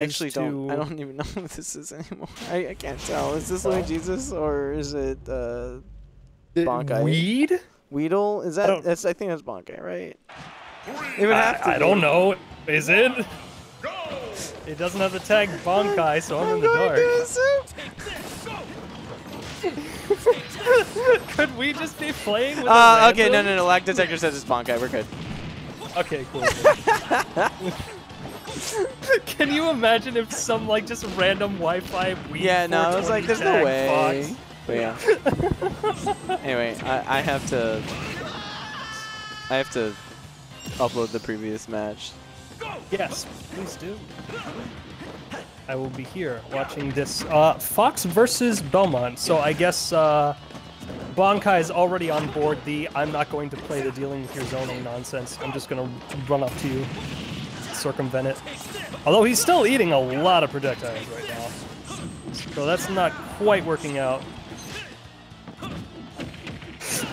actually don't. I don't even know what this is anymore. I can't tell. Is this Lord Jesus or is it Bankai? Weed? Weedle? Is that? I think that's Bankai, right? It would have to. I don't know. Is it? It doesn't have the tag Bankai, so I'm in the dark. Could we just be playing with okay, no. Lag detector says it's Bankai. We're good. Okay, cool. Can you imagine if some like just random Wi-Fi? Yeah, no, I was like, there's no way. Fox. But yeah. Anyway, I have to upload the previous match. Yes, please do. I will be here watching this. Fox versus Belmont. So I guess Bankai is already on board the I'm not going to play the dealing with your zoning nonsense. I'm just going to run up to you, circumvent it. Although he's still eating a lot of projectiles right now. So that's not quite working out.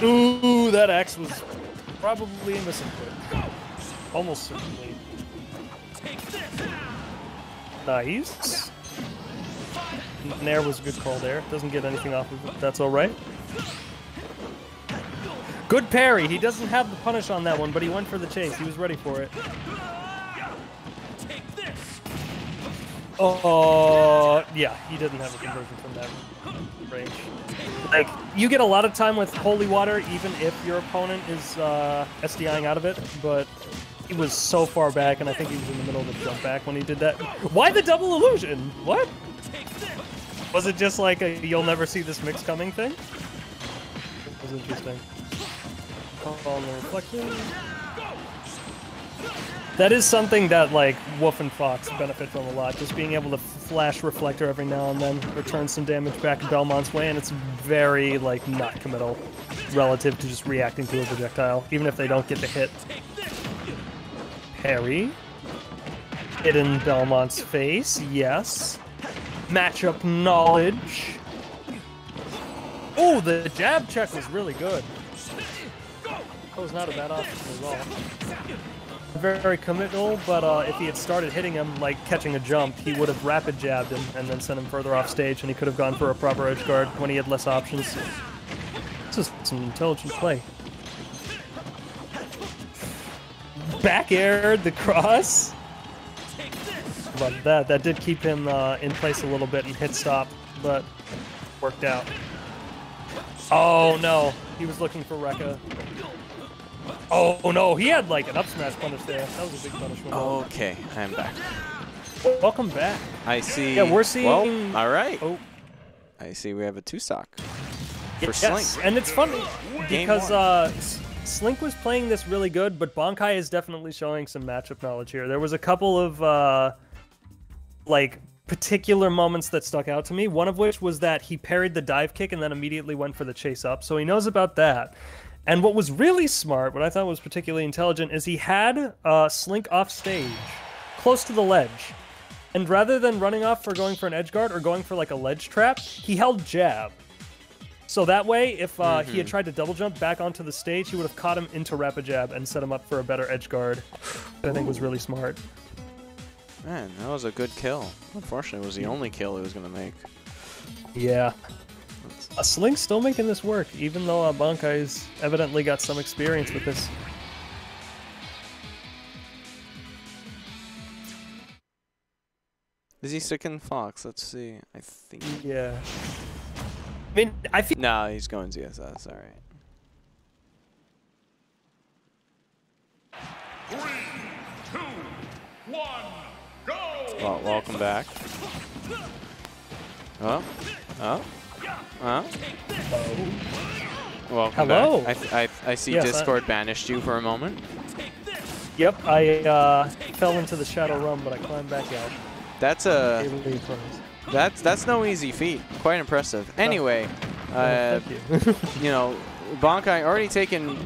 Ooh, that axe was probably a misinput. Almost certainly. Nice. Nair was a good call there. Doesn't get anything off of it. That's all right. Good parry. He doesn't have the punish on that one, but he went for the chase. He was ready for it. Oh, yeah. He doesn't have a conversion from that range. Like, you get a lot of time with Holy Water, even if your opponent is SDIing out of it, but... He was so far back, and I think he was in the middle of the jump back when he did that. Why the double illusion? What? Was it just like a you'll never see this mix coming thing? It was interesting. That is something that, like, Wolf and Fox benefit from a lot. Just being able to flash Reflector every now and then, return some damage back Belmont's way, and it's very, like, not committal relative to just reacting to a projectile, even if they don't get the hit. Parry. Hit in Belmont's face, yes. Matchup knowledge. Oh, the jab check was really good. That was not a bad option at all. Very committal, but if he had started hitting him, like catching a jump, he would have rapid jabbed him and then sent him further off stage, and he could have gone for a proper edge guard when he had less options. This is some intelligent play. Back air the cross. But that did keep him in place a little bit and hit stop, but worked out. Oh no, he was looking for Rekka. Oh no, he had like an up smash punish there. That was a big punishment. Okay, I'm back. Welcome back. I see. Yeah, we're seeing. Well, all right. Oh, I see. We have a two stock for SL!NK, and it's funny because. SL!NK was playing this really good, but Bankai is definitely showing some matchup knowledge here. There was a couple of, like, particular moments that stuck out to me, one of which was that he parried the dive kick and then immediately went for the chase up, so he knows about that. And what was really smart, what I thought was particularly intelligent, is he had SL!NK off stage, close to the ledge. And rather than running off for going for an edge guard or going for, like, a ledge trap, he held jab. So that way, if he had tried to double jump back onto the stage, he would have caught him into rapid jab and set him up for a better edge guard. That I think was really smart. Man, that was a good kill. Unfortunately, it was the only kill he was going to make. Yeah. SL!NK's still making this work, even though Bankai's evidently got some experience with this. Is he sticking Fox? Let's see. I think... Yeah. I mean, I feel no, he's going ZSS, all right. 3, 2, 1, go! Well, welcome back. Oh, oh, oh. Welcome Hello. Back. I see yes, Discord banished you for a moment. Yep, I fell into the shadow realm, but I climbed back out. That's a... That's no easy feat. Quite impressive. Anyway, you know, Bankai already taken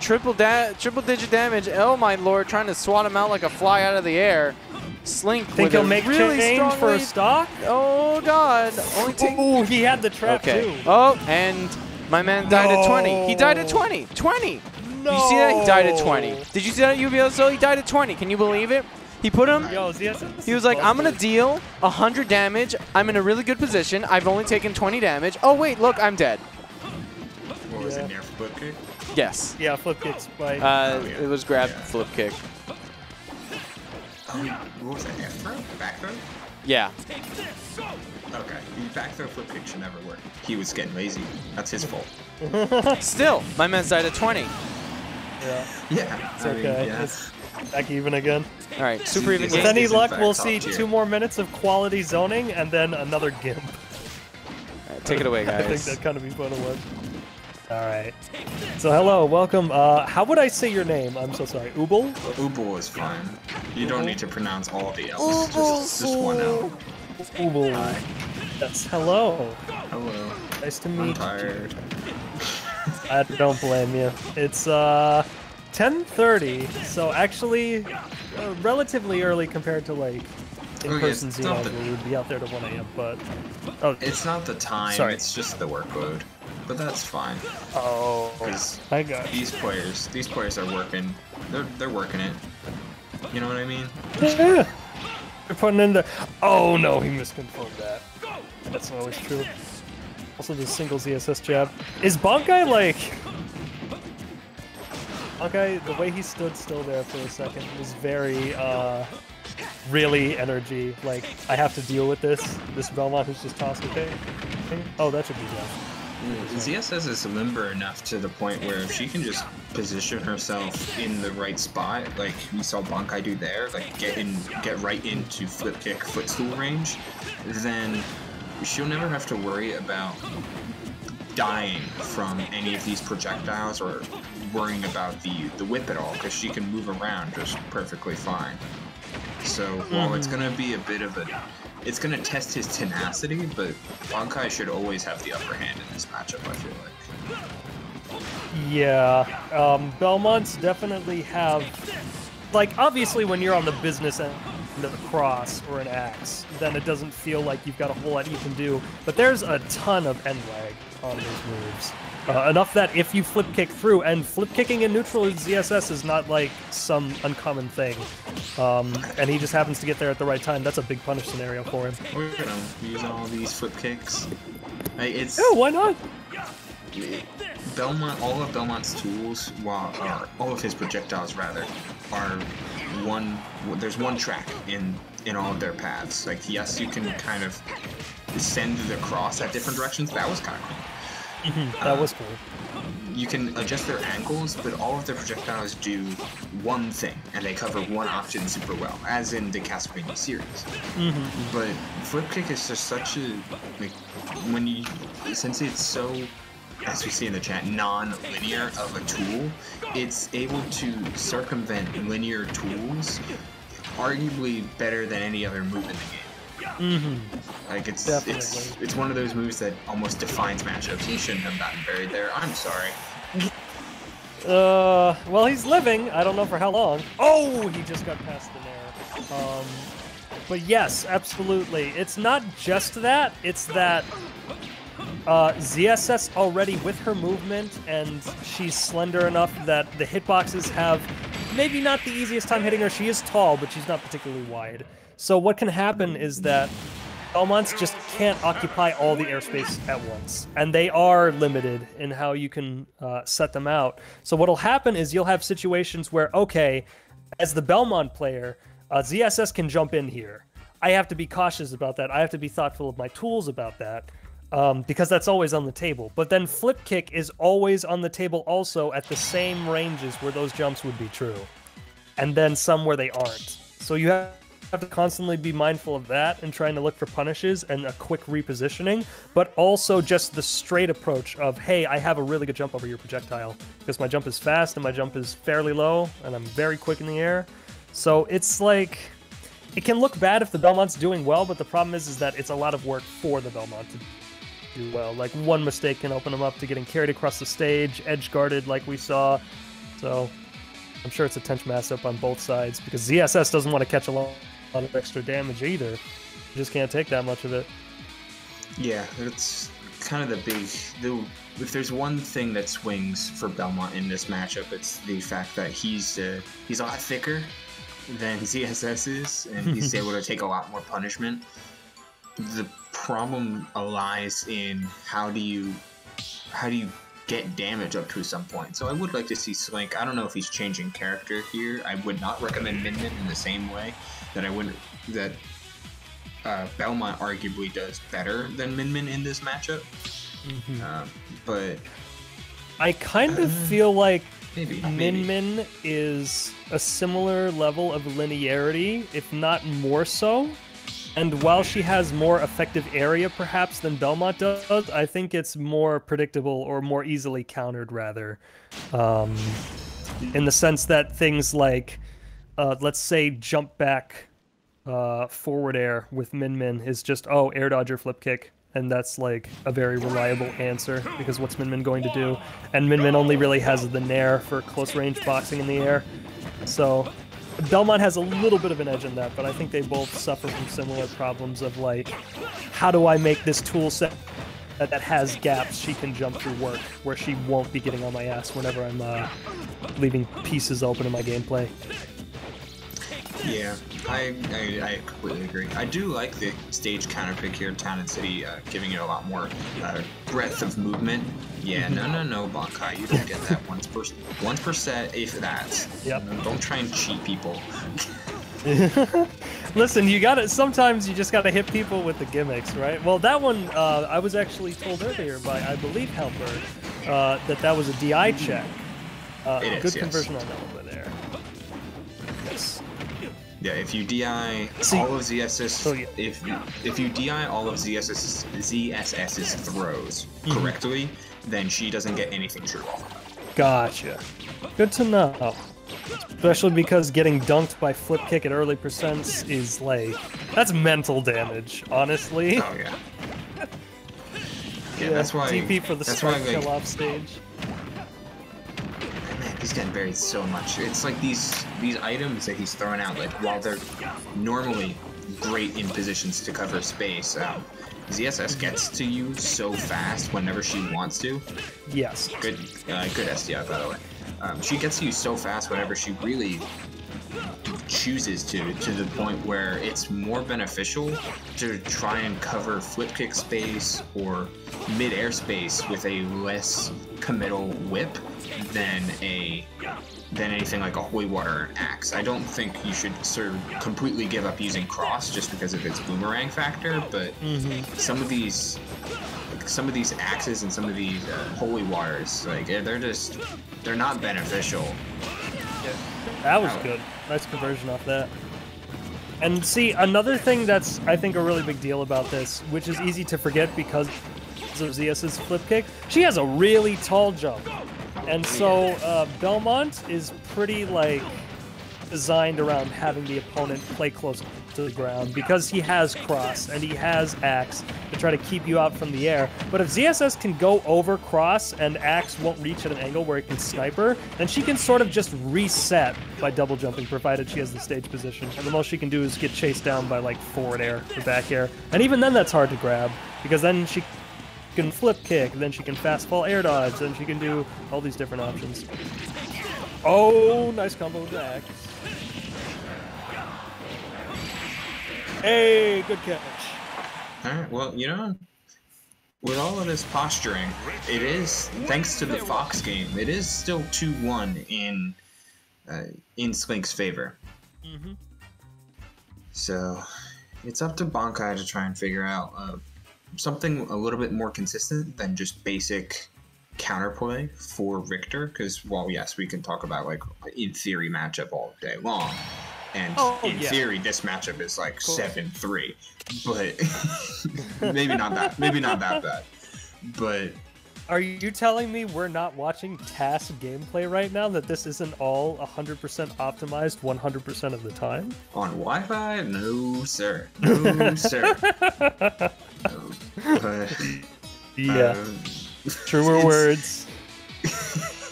triple digit damage. Oh my lord, trying to swat him out like a fly out of the air. SL!NK think he'll make really change for a stock? Oh god! Only oh, he had the trap too. Oh, and my man died at 20. He died at 20. 20. No. You see that? He died at 20. Did you see that, UBL? So he died at 20. Can you believe it? He put him. Yo, ZSS, he was like, I'm going to deal 100 damage. I'm in a really good position. I've only taken 20 damage. Oh, wait, look, I'm dead. What was it, near flip kick? Yes. Yeah, flip kick. It was grab, flip kick. Oh, what was that, near throw? Back throw? Yeah. Okay, back throw flip kick should never work. He was getting lazy. That's his fault. Still, my man's died at 20. Yeah. Yeah. It's okay. I mean, yeah. It's back even again. All right. Super even. With any luck, we'll see 2 more minutes of quality zoning and then another gimp. All right, take it away, guys. I think that kind of be fun to watch. All right. So hello, welcome. How would I say your name? I'm so sorry. Ubel. Ubel is fine. You don't need to pronounce all the L's. Just one L. Ubel. Hi. That's hello. Hello. Nice to meet you. I'm tired. I don't blame you. It's 10:30, so actually relatively early compared to like in-person we would be out there to 1 a.m. But it's not the time. Sorry. It's just the workload. But that's fine. Oh, I got you. These players are working. They're working it. You know what I mean? Yeah. They're putting in the. Oh no, he misconfirmed that. That's not always true. Also, the single ZSS jab. Is Bankai like... Bankai, the way he stood still there for a second was very, really energy. Like, I have to deal with this. This Belmont who's just tossed a thing. Oh, that should be good. ZSS is limber enough to the point where if she can just position herself in the right spot, like we saw Bankai do there, like get right into flip kick footstool range, then... she'll never have to worry about dying from any of these projectiles or worrying about the whip at all, because she can move around just perfectly fine. So, while it's going to be a bit of a... it's going to test his tenacity, but Bankai should always have the upper hand in this matchup, I feel like. Yeah, Belmont's definitely have... like, obviously when you're on the business end, a cross or an axe, then it doesn't feel like you've got a whole lot you can do, but there's a ton of end lag on those moves. Enough that if you flip kick through, and flip kicking in neutral in ZSS is not like some uncommon thing, and he just happens to get there at the right time. That's a big punish scenario for him. We're gonna use all these flip kicks. Yeah, why not? Belmont, all of Belmont's tools, all of his projectiles rather, are one. There's one track in all of their paths. Like, yes, you can kind of send the cross at different directions. That was kind of cool. That was cool. You can adjust their angles, but all of their projectiles do one thing, and they cover one option super well, as in the Castlevania series. But flip kick is just such a since it's so, as we see in the chat, non-linear of a tool, it's able to circumvent linear tools arguably better than any other move in the game. Like, it's one of those moves that almost defines matchups. He shouldn't have gotten buried there. I'm sorry. Well, he's living. I don't know for how long. Oh, he just got past the nair. But yes, absolutely. It's not just that. It's that ZSS already with her movement, and she's slender enough that the hitboxes have maybe not the easiest time hitting her. She is tall, but she's not particularly wide. So what can happen is that Belmonts just can't occupy all the airspace at once, and they are limited in how you can set them out. So what'll happen is you'll have situations where, okay, as the Belmont player, ZSS can jump in here. I have to be cautious about that. I have to be thoughtful of my tools about that, because that's always on the table. But then flip kick is always on the table also at the same ranges where those jumps would be true, and then some where they aren't. So you have to constantly be mindful of that and trying to look for punishes and a quick repositioning, but also just the straight approach of, hey, I have a really good jump over your projectile because my jump is fast and my jump is fairly low and I'm very quick in the air. So it's like, it can look bad if the Belmont's doing well, but the problem is that it's a lot of work for the Belmont to do well. Like, one mistake can open them up to getting carried across the stage, edge guarded like we saw. So I'm sure it's a tense matchup on both sides because ZSS doesn't want to catch a lot of extra damage either. You just can't take that much of it. Yeah, it's kind of if there's one thing that swings for Belmont in this matchup, it's the fact that he's a lot thicker than ZSS is, and he's able to take a lot more punishment. The problem lies in how do you get damage up to some point. So I would like to see SL!NK. I don't know if he's changing character here. I would not recommend Min Min in the same way that I wouldn't that Belmont arguably does better than Min Min in this matchup. Mm-hmm. But I kind of feel like maybe. Min Min is a similar level of linearity, if not more so. And while she has more effective area, perhaps, than Belmont does, I think it's more predictable or more easily countered, rather. In the sense that things like, let's say, jump back forward air with Min Min is just, oh, air dodger flip kick. And that's, like, a very reliable answer, because what's Min Min going to do? And Min Min only really has the Nair for close-range boxing in the air. So Belmont has a little bit of an edge in that, but I think they both suffer from similar problems of, like, how do I make this tool set that has gaps she can jump through work, where she won't be getting on my ass whenever I'm leaving pieces open in my gameplay. Yeah, I completely agree. I do like the stage counterpick here, Town and City, giving it a lot more breadth of movement. Yeah, no, Bankai, you can get that once per set, if that. Yep. Don't try and cheat people. Listen, you gotta, sometimes you just gotta hit people with the gimmicks, right? Well, that one, I was actually told earlier by, I believe, Helberg, that was a DI check. It is, good conversion on that over there. Yes. Yeah, if you DI all of ZSS, if you DI all of ZSS's throws correctly, then she doesn't get anything true off. Gotcha. Good to know. Especially because getting dunked by flip kick at early percents is like, that's mental damage, honestly. Oh yeah. yeah, that's why. TP for the strike kill off stage. He's getting buried so much. It's like these items that he's throwing out, like, while they're normally great in positions to cover space, ZSS gets to you so fast whenever she wants to. Yes. Good SDI, by the way. She gets to you so fast whenever she really chooses to the point where it's more beneficial to try and cover flip kick space or mid-air space with a less committal whip than anything like a holy water or an axe. I don't think you should sort of completely give up using cross just because of its boomerang factor, but some of these axes and some of these holy waters, like, they're not beneficial. That was good. Nice conversion off that. And see, another thing that's, I think, a really big deal about this, which is easy to forget because of ZS's flip kick, she has a really tall jump. And so Belmont is pretty, like, designed around having the opponent play close to the ground because he has cross and he has axe to try to keep you out from the air. But if ZSS can go over cross and axe won't reach at an angle where it can sniper, then she can sort of just reset by double jumping, provided she has the stage position. And the most she can do is get chased down by, like, forward air or back air. And even then that's hard to grab because then she can flip kick, then she can fastball air dodge, then she can do all these different options. Oh, nice combo with the axe. Hey, good catch. Alright, well, you know, with all of this posturing, it is, thanks to the Fox game, it is still 2-1 in SL!NK's favor. Mm-hmm. So, it's up to Bankai to try and figure out something a little bit more consistent than just basic counterplay for Richter, because while, yes, we can talk about, like, in theory matchup all day long, and in theory this matchup is like 7-3, but maybe not that bad. But are you telling me we're not watching TAS gameplay right now, that this isn't all 100% optimized 100% of the time? On Wi-Fi? No, sir. No, sir. Truer words.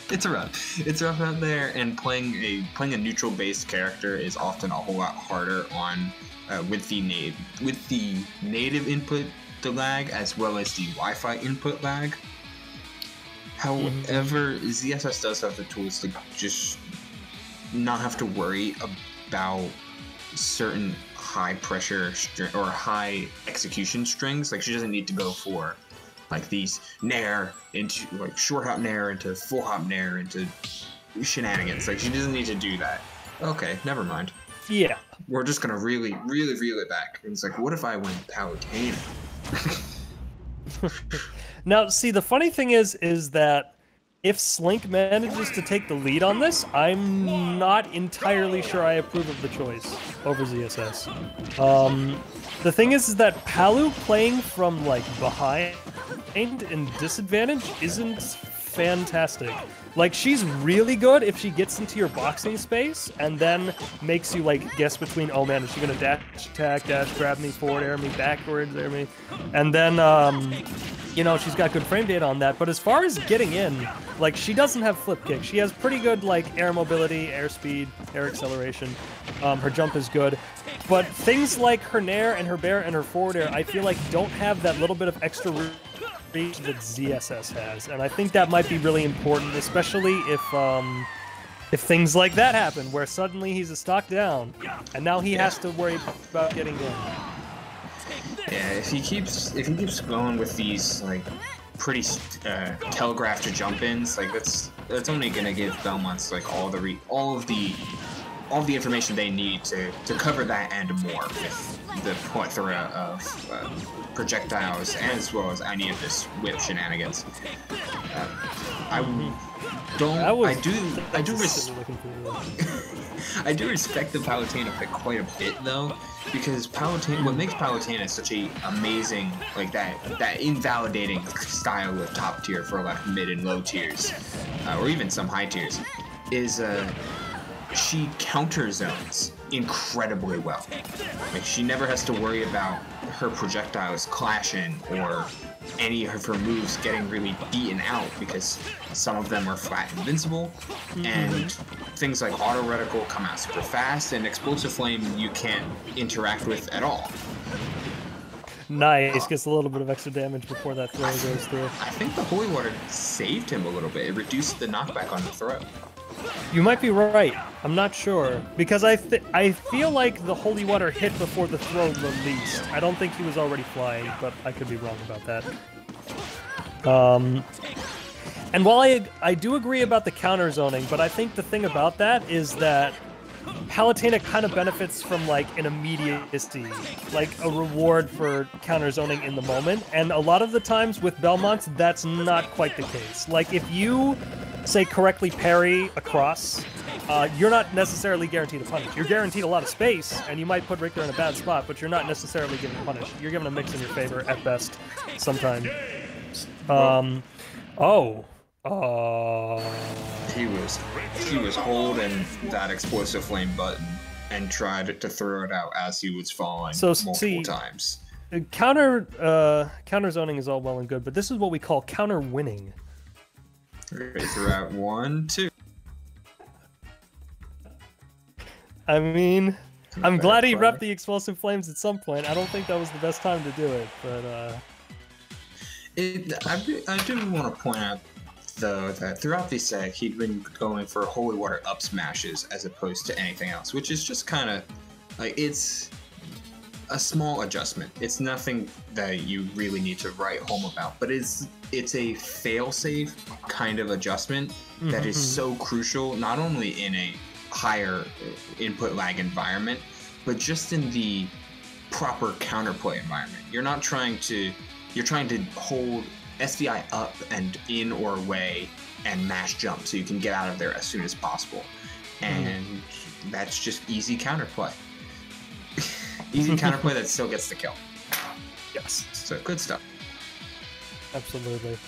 It's rough out there, and playing a neutral based character is often a whole lot harder on with the native input, the lag, as well as the Wi-Fi input lag. However, ZSS does have the tools to just not have to worry about certain high pressure or high execution strings. Like, she doesn't need to go for like these nair into like short hop nair into full hop nair into shenanigans. Like, she doesn't need to do that. Okay, never mind. Yeah. We're just gonna really, really reel it back. And it's like, what if I win Palutena? Now, see, the funny thing is that if SL!NK manages to take the lead on this, I'm not entirely sure I approve of the choice over ZSS. The thing is that Palu playing from like behind and disadvantage isn't fantastic. Like, she's really good if she gets into your boxing space and then makes you like guess between, oh man, is she gonna dash attack, dash grab me, forward air me, backwards air me, and then you know, she's got good frame data on that. But as far as getting in, like, she doesn't have flip kick. She has pretty good like air mobility, air speed, air acceleration. Her jump is good, but things like her nair and her bear and her forward air, I feel like don't have that little bit of extra reach that ZSS has, and I think that might be really important, especially if things like that happen, where suddenly he's a stock down, and now he has to worry about getting in. Yeah, if he keeps going with these like pretty telegraphed jump-ins, like that's only gonna give Belmont's like all of the information they need to cover that and more with the plethora of projectiles, as well as any of this whip shenanigans. I do respect the Palutena pick quite a bit though, because Palutena, what makes Palutena such a amazing, like that invalidating style of top tier for like mid and low tiers, or even some high tiers, is she counter zones incredibly well. Like, she never has to worry about her projectiles clashing or any of her moves getting really beaten out, because some of them are flat invincible, and things like auto reticle come out super fast, and explosive flame you can't interact with at all. Nice, gets a little bit of extra damage before that throw goes through. I think the holy water saved him a little bit. It reduced the knockback on the throw. You might be right. I'm not sure, because I feel like the holy water hit before the throw released. I don't think he was already flying, but I could be wrong about that. And while I do agree about the counter zoning, but I think the thing about that is that Palutena kind of benefits from like an immediacy, like a reward for counter zoning in the moment, and a lot of the times with Belmont, that's not quite the case. Like, if you say correctly parry across, you're not necessarily guaranteed a punish. You're guaranteed a lot of space, and you might put Richter in a bad spot, but you're not necessarily given a punish. You're given a mix in your favor at best sometimes. He was holding that explosive flame button and tried to throw it out as he was falling multiple times. Counter zoning is all well and good, but this is what we call counter winning. Okay, throughout 1, 2. I mean, I'm glad he repped the explosive flames at some point. I don't think that was the best time to do it, but I do want to point out though that throughout the set he'd been going for holy water up smashes as opposed to anything else, which is just kind of like, it's a small adjustment. It's nothing that you really need to write home about, but it's a fail-safe kind of adjustment that is so crucial, not only in a higher input lag environment, but just in the proper counterplay environment. You're trying to hold SDI up and in or away and mash jump so you can get out of there as soon as possible. And that's just easy counterplay. Easy counterplay that still gets the kill. Yes. So good stuff. Absolutely.